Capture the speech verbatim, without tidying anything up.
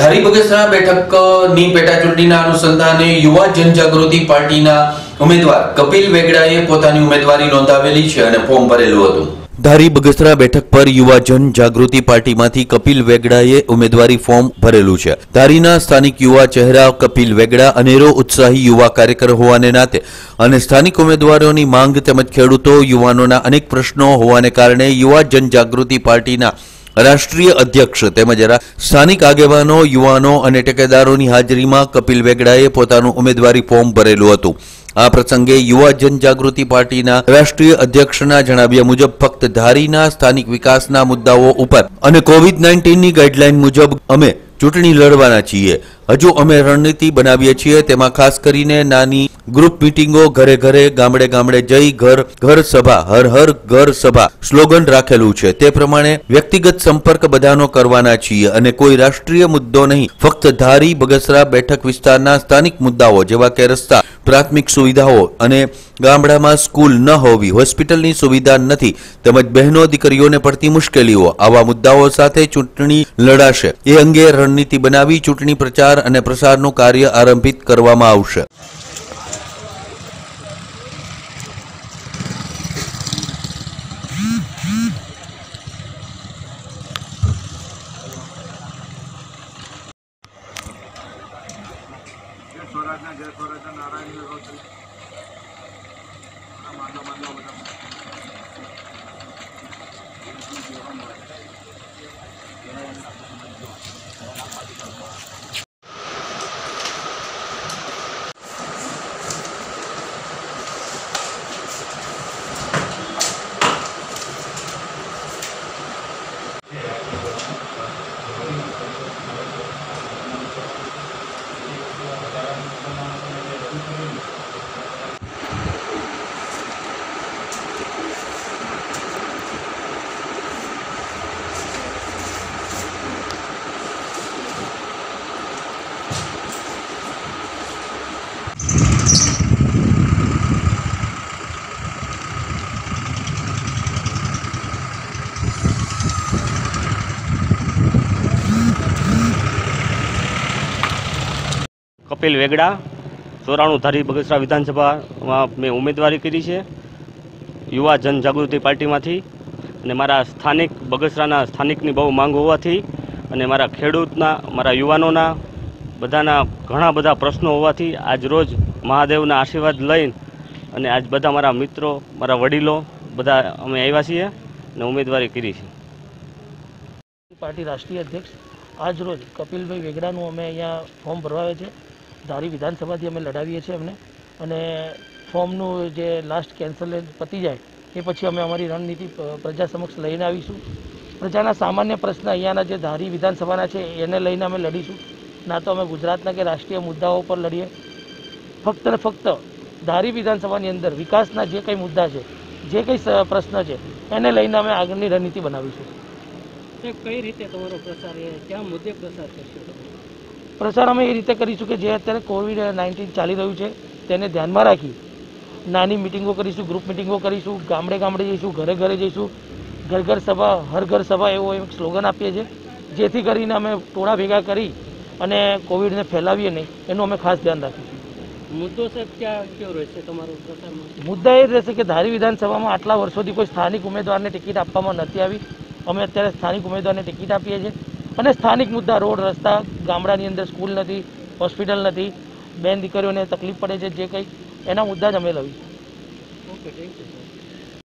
धारी बगसरा बैठक नी पेटा चूंटणीना अनुसंधाने युवा जनजागृति पार्टीना उम्मीदवार कपिल वेगड़ाए पोतानी उम्मीदवारी नोंधावेली छे अने फॉर्म भरेलुं हतुं। धारी बगसरा बैठक पर युवा जन जागृति पार्टी मांथी कपिल वेगड़ाए उम्मीदवारी फॉर्म भरेलू छे। धारीना स्थानिक युवा चेहरा कपिल वेगड़ा अनेरो उत्साही युवा कार्यकर होवाने नाते अने स्थानिक उम्मीदवारोनी मांग तेमज खेडूतो युवानोना अनेक प्रश्नो होवाने कारणे युवा जन जागृति पार्टीना राष्ट्रीय अध्यक्ष तेमज स्थानिक आगेवानो युवानो अने टेकेदारोनी हाजरीमां कपिल वेगड़ाए पोतानुं उम्मीदवारी फॉर्म भरेलुं हतुं। आ प्रसंगे युवा जनजागृति पार्टीना राष्ट्रीय अध्यक्षना जणाव्या मुजब फक्त धारीना स्थानिक विकासना मुद्दाओ उपर अने कोविड नाइन्टीन नी गाइडलाइन मुजब अमे चूंटणी लड़वाना छीए। हजू अमे रणनीति बनावीए छीए, तेमां खास करीने नानी ग्रुप मीटिंगो, घरे घरे, गामडे गामडे जई घर घर सभा, हर हर घर सभा स्लोगन राखेलू छे। ते प्रमाणे व्यक्तिगत संपर्क बधानो करवाना छीए अने कोई राष्ट्रीय मुद्दो नहीं, फक्त धारी बगसरा बेठक विस्तारना स्थानिक मुद्दाओ जेवा के रस्ता, प्राथमिक सुविधाओं अने गामडामां स्कूल न होवी, होस्पिटलनी सुविधा नथी तेमज बहनो दीकरीओने पड़ती मुश्केलीओ आवा मुद्दाओ साथे चूंटणी लड़ाशे। ए अंगे रणनीति बनावी चूंटणी प्रचार अने प्रसारनुं कार्य आरंभित करवामां आवशे। स्वराजना जय स्वराजना नारायण मानव मानव बता कपिल वेगड़ा चौराणु धारी बगसरा विधानसभा में उम्मीदवारी करी है युवा जन जागृति पार्टी में। मारा स्थानिक बगसराना स्थानिक बहु मांग होवाथी, मारा खेडूतना, मारा युवानोना बधाना घणा बधा प्रश्नों होवाथी आज रोज महादेवना आशीर्वाद लईने आज बधा मारा मित्रों, मारा वडीलो बधा अमे आव्या छीए ने उम्मीदवारी करी छे। पार्टी राष्ट्रीय अध्यक्ष आज रोज कपिल भाई वेगड़ानु अमे अहींया फॉर्म भरवावे छे। धारी विधानसभा अमे लड़ावीए छे अमने अने फॉर्मनु जे लास्ट कैंसल पती जाए ए पछी अमे अमारी रणनीति प्रजा समक्ष लईने आवीशुं। प्रजाना सामान्य प्रश्न अहींयाना जे धारी विधानसभाना छे एने लईने अमे लड़ीशुं, ना तो अमे गुजरातना के राष्ट्रीय मुद्दाओं पर लड़ीए। फक्त ने फक्त धारी विधानसभानी अंदर विकासना जे कई मुद्दा है, जे कई प्रश्न है एने लईने अमे आगळनी रणनीति बनावीशुं। कई रीते तमारो प्रसार है, क्या मुद्दे प्रसार करशो? प्रसार अमे ए रीते करीशुं के जे अत्यारे कोविड नाइन्टीन चाली रह्युं छे तेने ध्यानमां राखी नानी मीटिंगों करीशुं, ग्रुप मीटिंगों करीशुं, गामडे गामडे जईशुं, घरे घरे जईशुं, घर घर सभा, हर घर सभा एवो एक स्लोगन आपीए छे, जेथी करीने अमे टोळा भेगा करी अने कोविडने फैलावीए नहीं एनुं अमे खास ध्यान राखीशुं। मुद्दो साहेब क्या क्यों रहेशे तमारो प्रसार? मुद्दा ए रहेशे के धारी विधानसभामां आटला वर्षोथी कोई स्थानिक उम्मेदवारने टिकट आपवामां नथी आवी, अमे अत्यारे स्थानिक उम्मीदवारने टिकिट आपीए छे अने स्थानिक मुद्दा रोड रस्ता, गामडानी अंदर स्कूल नथी, होस्पिटल नथी, बेन दीकरीओने तकलीफ पड़े छे, जे कई एना मुद्दा ज अमे लवी। Okay, thank you.